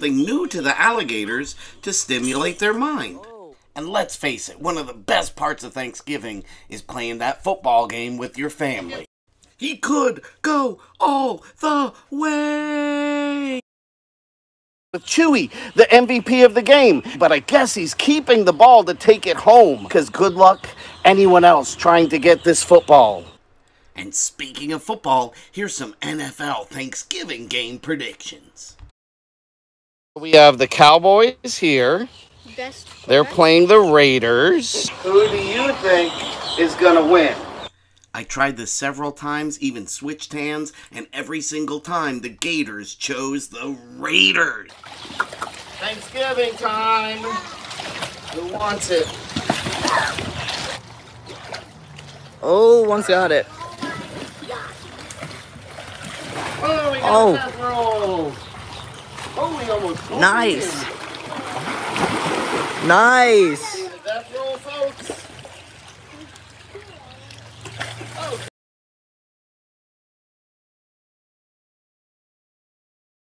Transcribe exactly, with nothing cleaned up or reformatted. something new to the alligators to stimulate their mind. And let's face it, one of the best parts of Thanksgiving is playing that football game with your family. He could go all the way with Chewy, the M V P of the game. But I guess he's keeping the ball to take it home, because good luck anyone else trying to get this football. And speaking of football, here's some N F L Thanksgiving game predictions. We have the Cowboys here. Best They're playing the Raiders. Who do you think is going to win? I tried this several times, even switched hands, and every single time the Gators chose the Raiders. Thanksgiving time. Who wants it? Oh, one's got it. Oh, we got oh. that roll. Oh, we almost Nice. It. Nice. That roll, folks.